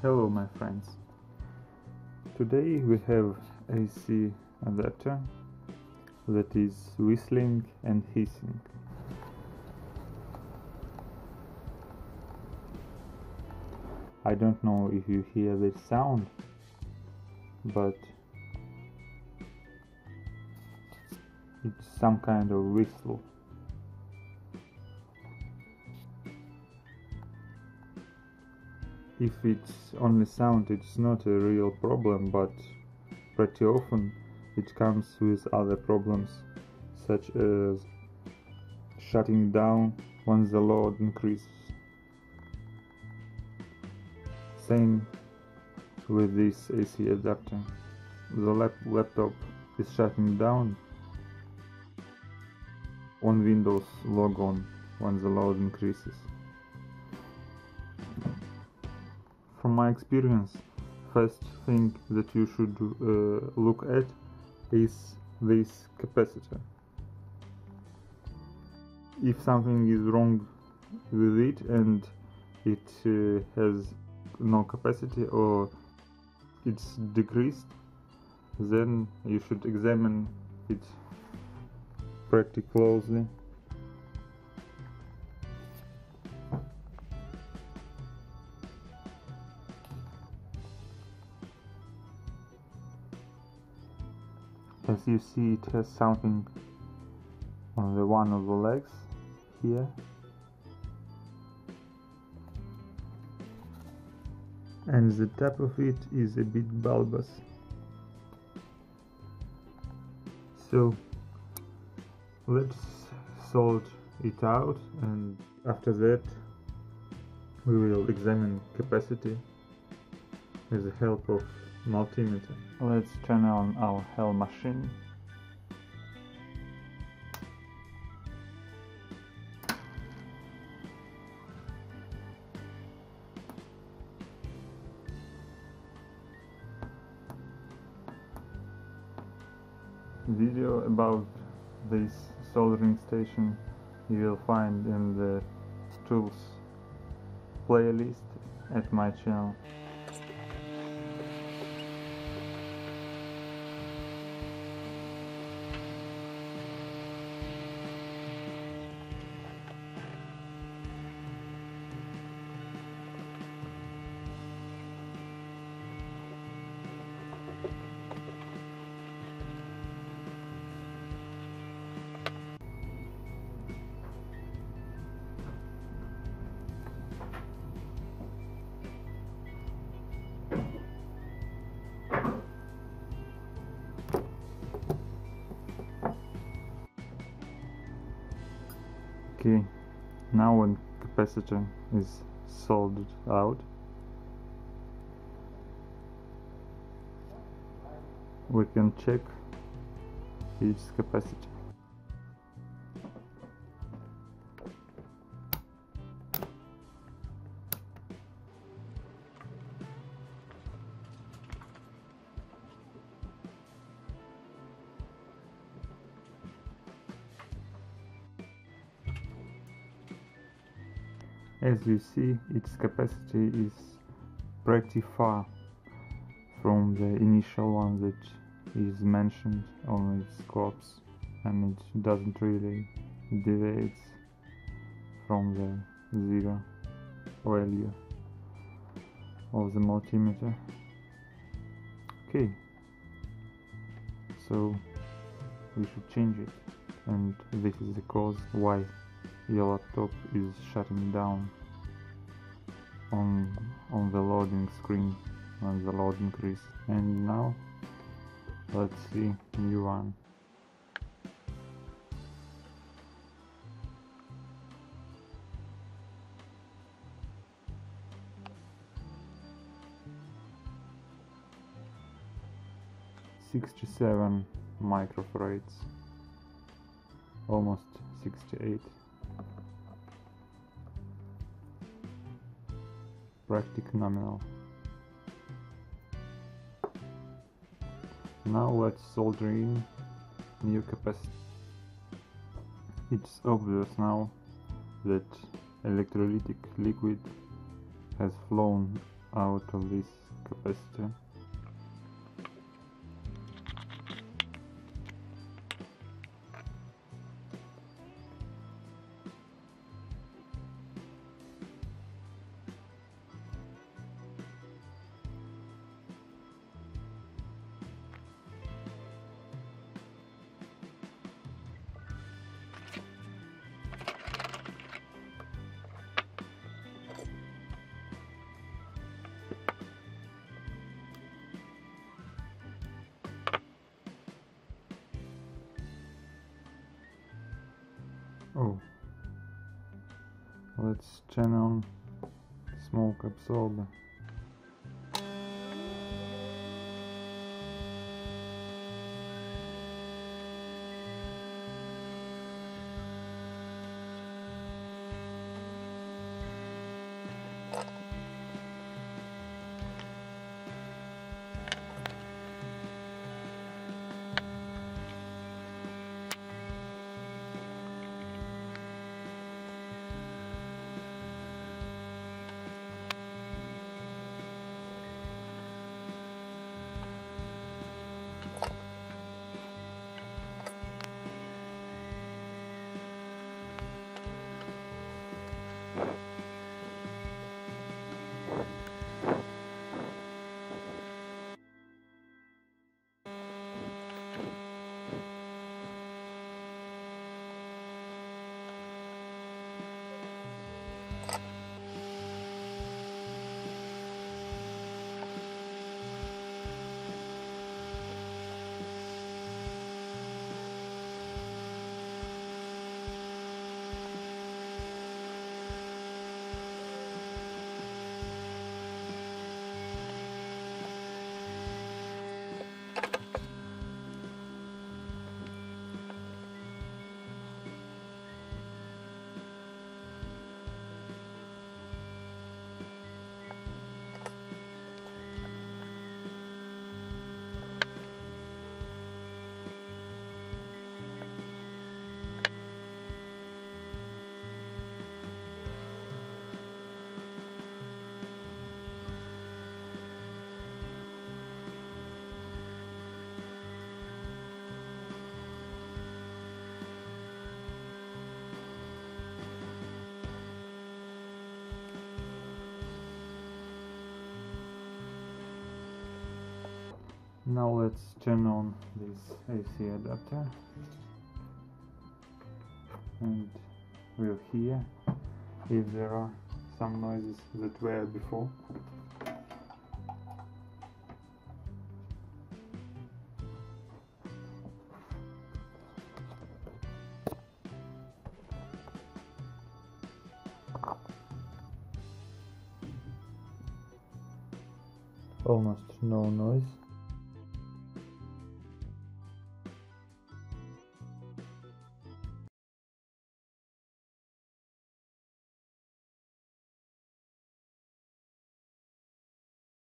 Hello my friends, today we have AC adapter that is whistling and hissing. I don't know if you hear that sound, but it's some kind of whistle. If it's only sound, it's not a real problem, but pretty often it comes with other problems, such as shutting down when the load increases. Same with this AC adapter. The laptop is shutting down on Windows logon when the load increases. From my experience, first thing that you should look at is this capacitor. If something is wrong with it and it has no capacity or it's decreased, then you should examine it pretty closely. As you see, it has something on the one of the legs here. And the top of it is a bit bulbous. So let's sort it out, and after that we will examine capacity with the help of multimeter. Let's turn on our HEL machine. Video about this soldering station you will find in the tools playlist at my channel. Okay, now when capacitor is soldered out, we can check its capacity. As you see, its capacity is pretty far from the initial one that is mentioned on its corpse, and it doesn't really deviate from the zero value of the multimeter. Okay, so we should change it, and this is the cause why your laptop is shutting down on the loading screen when the load increases. And now let's see new one. $67 microfarads, almost 68. Practically nominal. Now let's solder in new capacitor. It's obvious now that electrolytic liquid has flown out of this capacitor. Oh, let's turn on smoke absorber. Now let's turn on this AC adapter, and we'll hear if there are some noises that were before. Almost no noise.